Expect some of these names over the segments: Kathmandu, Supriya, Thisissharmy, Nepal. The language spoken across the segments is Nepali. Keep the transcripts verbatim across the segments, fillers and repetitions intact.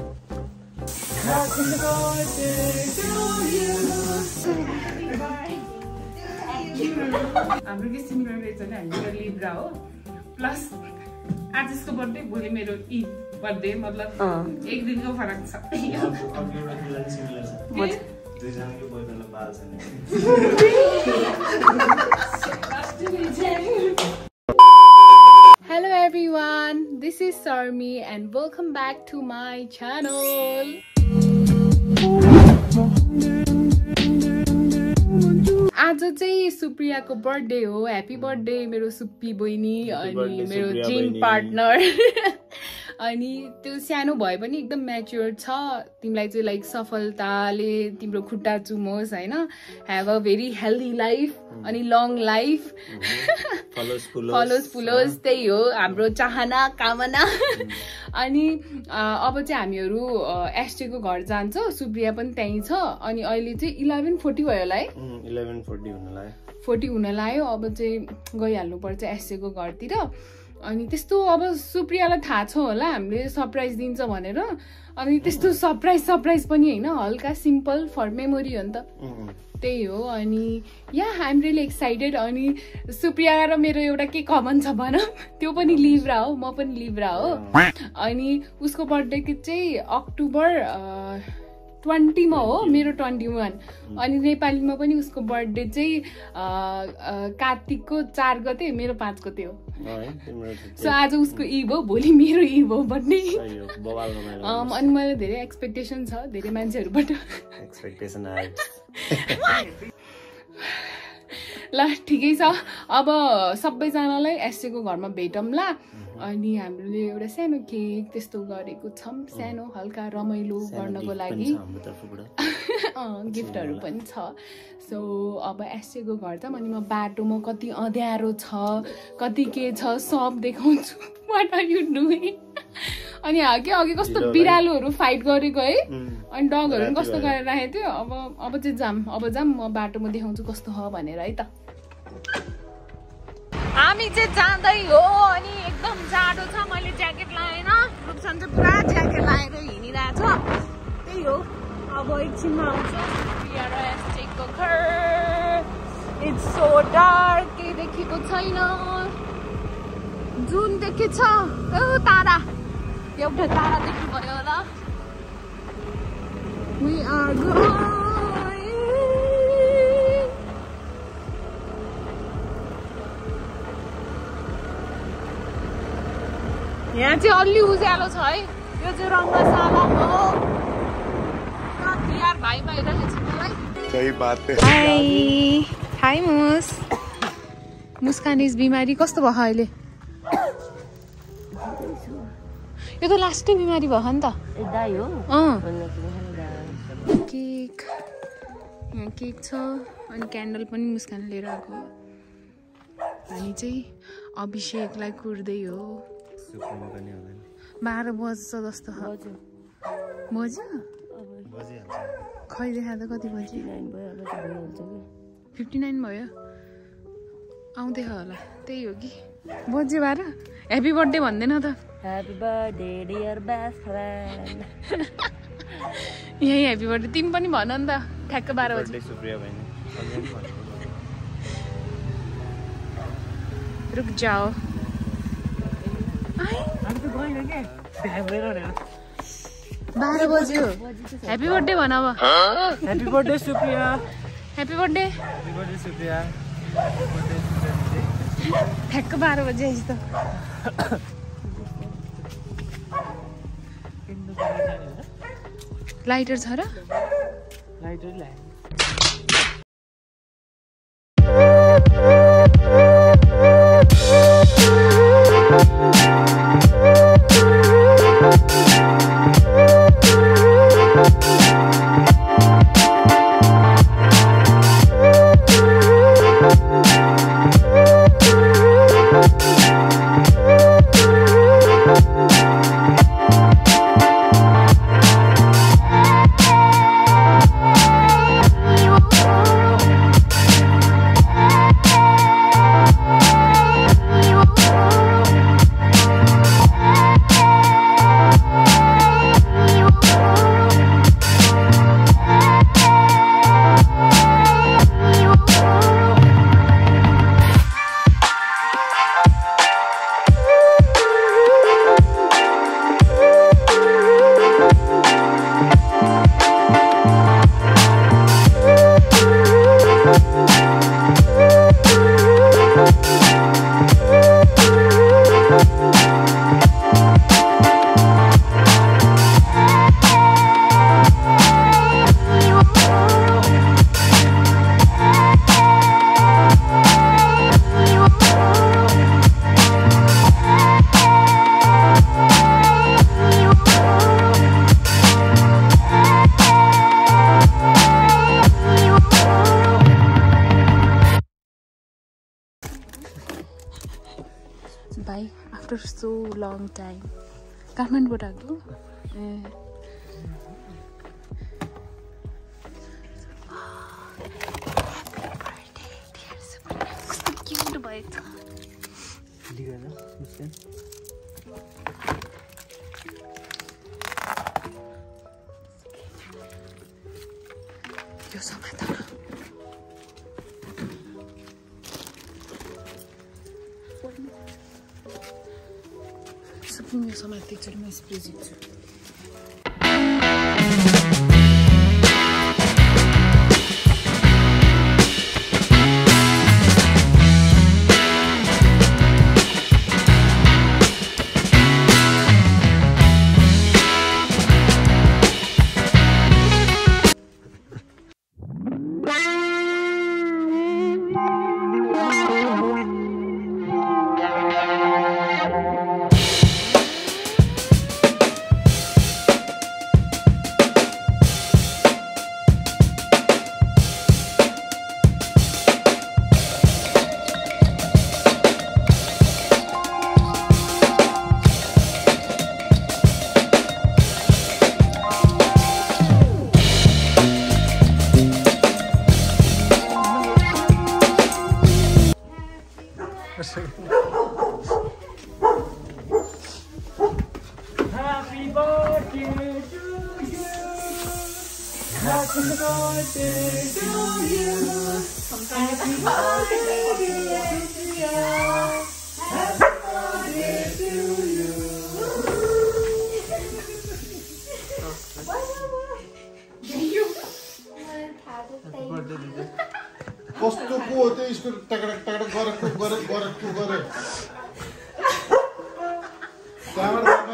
Happy birthday to you. Happy birthday to you. हाम्रो किसिम रहेछ नि हामीले लिभ राओ प्लस आजको बर्थडे भोलि मेरो इ बर्थडे मतलब एक दिनको फरक छ हाम्रो लागि सिमिलर छ दुई जनाको बोय बेला बाल छैन Hello everyone this is Thisissharmy and welcome back to my channel आज चाहिँ सुप्रियाको बर्थडे हो हैप्पी बर्थडे मेरो सुप्पी बहिनी अनि मेरो जिम पार्टनर अनि त्यो सानो भए पनि एकदम म्याच्युर छ तिमीलाई चाहिँ लाइक सफलताले तिम्रो खुट्टा चुमोस् हैन have a very healthy life अनि लङ लाइफ फलोस फुलोस फलोस फुलोस त्यही हो हाम्रो चाहना कामना अनि अब चाहिँ हामीहरु एसटीको घर जान्छौ सुप्रिया पनि त्यही छ अनि अहिले चाहिँ eleven forty भयो होला है eleven forty हुनला forty हुनला आयो अब चाहिँ गइहाल्नु पर्छ एसटीको घरतिर अनि त्यस्तो अब सुप्रियालाई थाहा छ होला हामीले सरप्राइज दिन्छ भनेर अनि त्यस्तो सरप्राइज सरप्राइज पनि हैन हल्का सिम्पल फर मेमोरी हो नि त त्यही हो अनि या आई एम रियली एक्साइटेड अनि सुप्रिया र मेरो एउटा के कमन छ भन त्यो पनि लिब्रा हो म पनि लिब्रा हो अनि उसको बर्थडे चाहिँ अक्टोबर twenty मा हो मेरो twenty-one अनि नेपालीमा पनि उसको बर्थडे चाहिँ कार्तिकको four गते मेरो five गते हो सो आज उसको ईभ हो भोलि मेरो ईभ हो भन्ने अम अनि मलाई धेरै एक्सपेक्टेसन छ धेरै मान्छेहरुबाट एक्सपेक्टेसन आयो ल ठीकै छ अब सबैजनालाई एसटीको घरमा भेटौँला अनि हामीले एउटा सानो केक त्यस्तो गरेको छम सानो हल्का रमाइलो गर्नको लागि गिफ्टहरु पनि छ सो अब एसटीको घर त अनि म बाटोमा कति अँध्यारो छ कति के छ सब देखाउँछु व्हाट आर यु डुइङ अनि आगे आगे कस्तो बिरालोहरु फाइट गरेको है अनि डगहरु पनि कस्तो गरेर राखेको थियो अब अब चाहिँ जाम अब जाम म बाटोमा देखाउँछु कस्तो हो भनेर है त हामी चाहिँ जाँदै हो अनि एकदम जाडो छ मैले ज्याकेट लाएन रुपसन चाहिँ पुरा ज्याकेट लाएर हिँडिरहेछ त्यही हो अब एकछिनमा आउँछ बिआरएस चेकको घर इट्स सो डार्क के देखेको छैन जुन देखेछ ओ तारा एउटा तारा देख्नु भयो होला we are going यहाँ चाहिँ अलि उज्यालो छ है यो चाहिँ रङ्गशाला हो यार भाइ भाइहरुले छ मलाई सही बात है हाय हाय मुस मुस्कान इज बिमारी कस्तो भयो अहिले यो त लास्टै बिमारी भयो नि त ए दाइ हो केक यहाँ केक छ अनि क्यान्डल पनि मुस्कान लिएर आएको अनि चाहिँ अभिषेकलाई कुर्दै हो बाह्र बज्छ जस्तो बज्यो खै देखा त कति बज्यो फिफ्टी नाइन भयो आउँदै होला त्यही हो कि बज्यो बाह्र ह्याप्पी बर्थडे भन्दैन त Happy birthday dear best friend. यही happy birthday तिमी पनि भन न त ठ्याक्क twelve बजे सुप्रिया बहिनी रुक जाओ आइ हामी त गएन के बिहा भएर भनेर twelve बजे हो happy birthday भन अब happy birthday Supriya happy birthday happy birthday Supriya ठ्याक्क twelve बजे आइस त लाइटर छ र लाइटर ल्याए so long time. Kathmandu agdu happy birthday dear Supriya. So cute bite ligana listen. Yo so matara. Supriya so matara to my spirit. Happy birthday to you. Happy birthday to you. Happy birthday dear Supriya. Happy birthday to you. Bye bye. Thank you. Happy birthday dear. Posto ko hote isko tadak tadak gorak gorak gorak gorak. Camera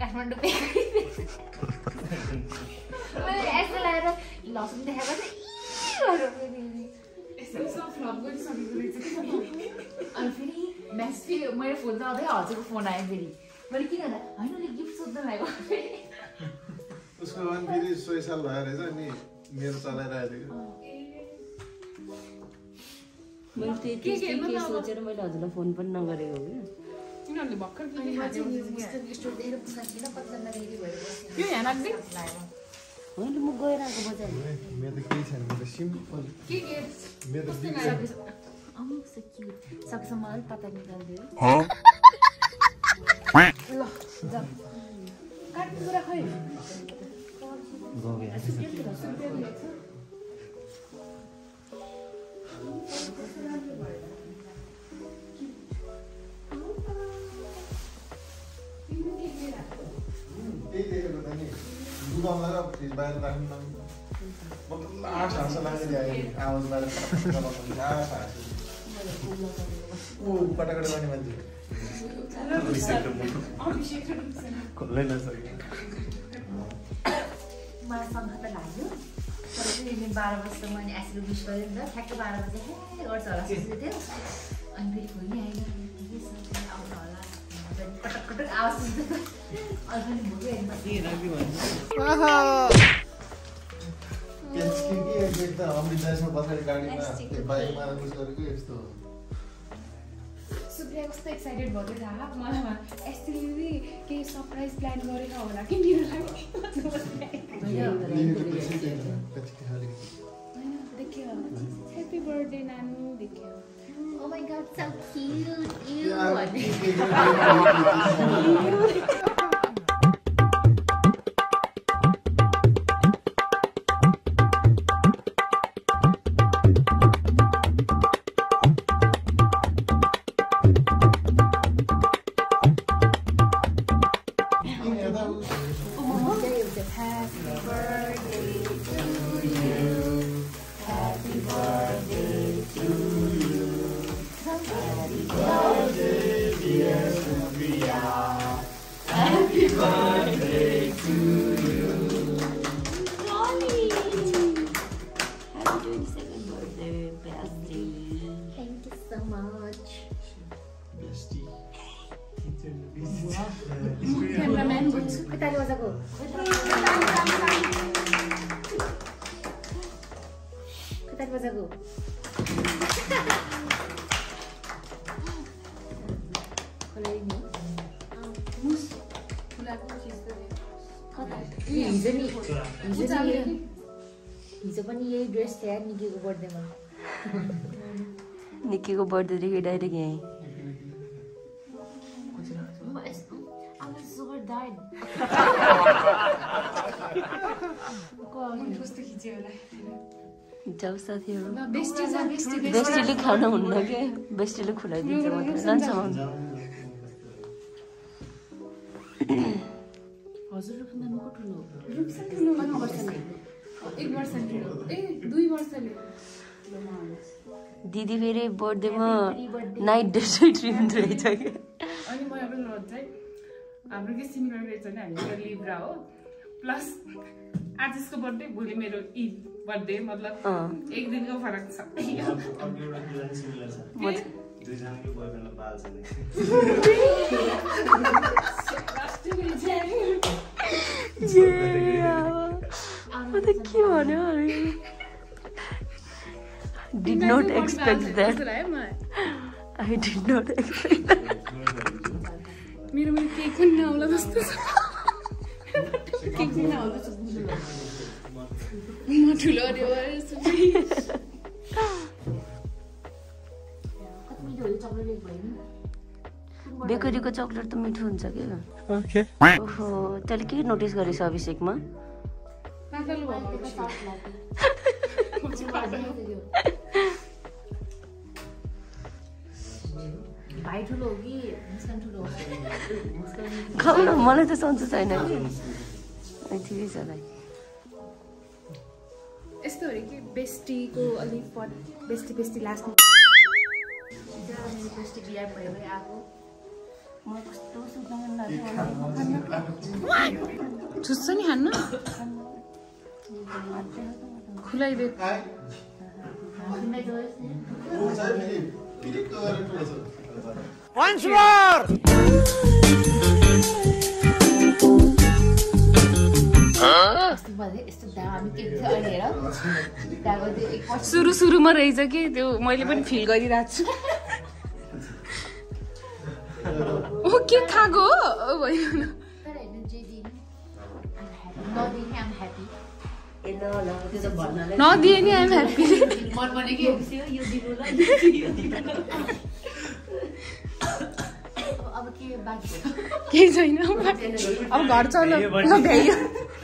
Kathmandu. Lawson they have a I'm so flop going and really mess feel my phone the other also phone I really but you know I know the gift of the life उसको वन फेरि सोही साल भएर हैज अनि मेरो चलाइरा थियो मैले त्यही त्यही सोचेर मैले हजुरलाई फोन पनि नगरेको हो के उनीहरुले भक्कर किने हाल्यो नि स्टोर देखेर पुरा किन पत्ता नगेरी भयो यो यहाँ राख्दै मैले म गएर आको बजार मेरो त केही छैन मेरो सिम्पल के के मेरो बिग अम सो क्यूट सबसम्म पत्ता निकाल दियो हो ल जा काट पुरा खै गोगे Please buy the time. But last answer, I was like, oh, but I got a money. My son had a lion. So, the bar was someone as you wish for him, the heck of our day or so. And we could out all. Happy birthday, Nanu. Oh my god, so cute. You one. Nikki ko birthday ke diary gaye I was so died ko unjusto khije hola jab sathi ho bestie ja bestie bestie le khana hunna ke bestie le khulai dinchu matra jancha hazur khana ko tulo rupsan tulo manu garcha ni ek barsa tulo eh dui barsa le Didi very birthday ma night dessert dream dream chahiye. अनि म हाम्रो नोट चाहिँ हाम्रो के सिमिलर रहेछ नि हामी लिब्रा हो प्लस आज यसको बर्थडे भोलि मेरो ईद बर्थडे मतलब एक दिनको फरक छ। म दुई जनाको बर्थडेमा बाल छ नि। लास्ट दिन चाहिँ म त के भन्यो अरे Did not expect that. I did not expect that. Mere mere cake hunna hola jasto cha. Cake hunna hola jasto. म ठुलो रे सुप्री. कति मिठो हो चकलेट भयो। बेकरीको चकलेट त मिठो हुन्छ के हो? ओके. ओहो, तले के नोटिस गरिस अभिषेकमा? पागल भयो। I don't know. Come on, one of the sons is I know. I think it's a lie. It's the bestie go a leaf for bestie bestie last night. What? To Sunny Hannah? Could I be? Once more! Huh? Suru suru ma rahecha ke tyo maile pani feel garirachu. Oh ke khago? Oh bhayo na. I'm happy. No, Dini, I'm happy. What money gives you? You did not. You did not. Our kid back. Kids, I know. Our guards are not there.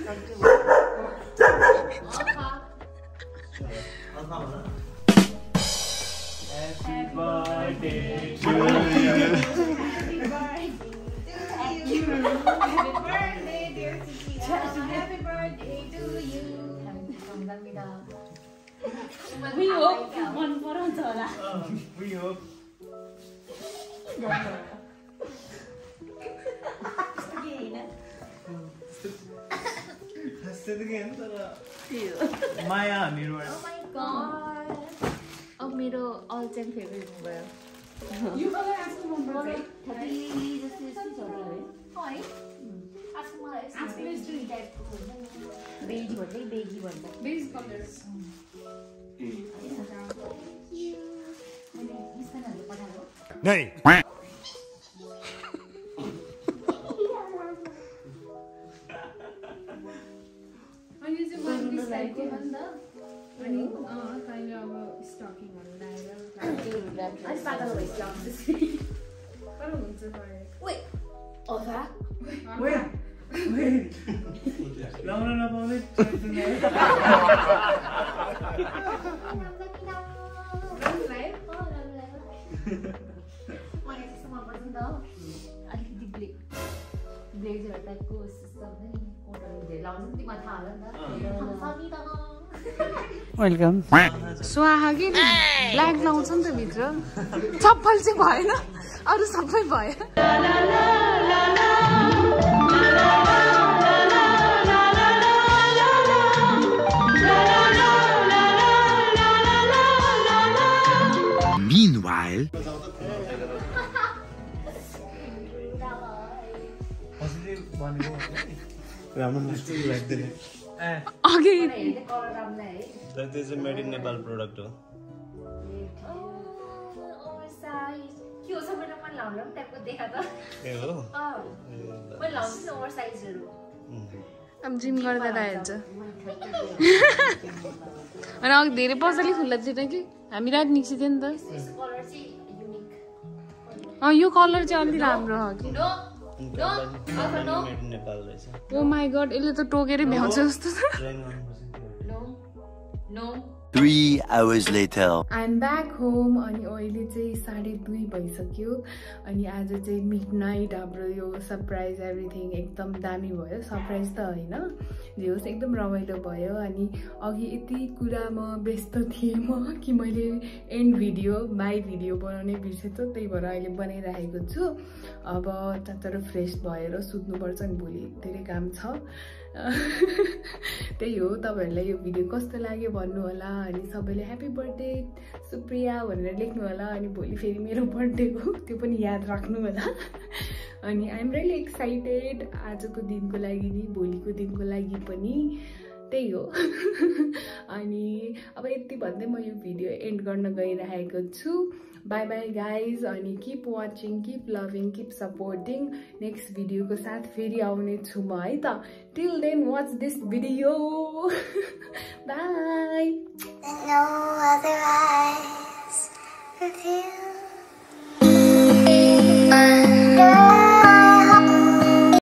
Happy birthday to you. Happy birthday, dear Titi. Happy birthday to you. We hope one for us all. We hope. Maya, Miro. Oh my God. Oh, Miro, all-time favorite mobile. You gotta ask the mobile. Happy, this is Hi. Ask me, ask me to eat that. Beige one, beige one. Beige colors. Nay. And you see one this like one the. And ah, kind of stocking on that. I started with stocking. But survive. Wait. Oh, that? Wait. Wait. No, no, no, only check the Welcome. So I have been black clouds on the vitra. Chappal se bhai na, aur sabhi bhai. La la la la la la la la la la la la la la. Meanwhile. Ramen is still like that. Again. That is a made in Nepal product. Oh, oversized. You also made a long time to take a look. Oh, but long is oversized. I'm Jim got that answer. And I'll be repository who loves it again. I'm not mixing in this. This color is unique. Oh, you call her Charlie Ramrog. No. No, no, no. Oh my God, इल्ल तो टोकेरे में होते हैं उस तो। No, no. Three hours later. I'm back home. अनि ओइले चाहिँ साढे दुई बजिसक्यो. अनि आज चाहिँ midnight हाम्रो यो surprise everything एकदम दामी भयो. Surprise त हैन. जे होस् एकदम रमाइलो भयो. अनि अघि यति कुरामा व्यस्त थिएँ म कि मैले end video, my video बनाउने बिर्सेछु. त्यही भएर अहिले बनाइराखेको छु. अब ततर फ्रेश भएर सुत्नुपर्छ अनि भोलि धेरै काम छ. त्यही हो तपाईहरुलाई यो भिडियो कस्तो लाग्यो भन्नु होला अनि सबैले ह्यापी बर्थडे सुप्रिया भनेर लेख्नु होला अनि भोलि फेरि मेरो बर्थडे हो त्यो पनि याद राख्नु होला अनि आई एम रियली एक्साइटेड आजको दिनको लागि नि भोलिको दिनको लागि पनि त्यही हो अनि अब यति भन्दै म यो भिडियो एन्ड गर्न गइरहेको छु बाय बाय गाइज अनि keep watching keep loving keep supporting next भिडियोको साथ फेरि आउने छु म है त till then watch this video bye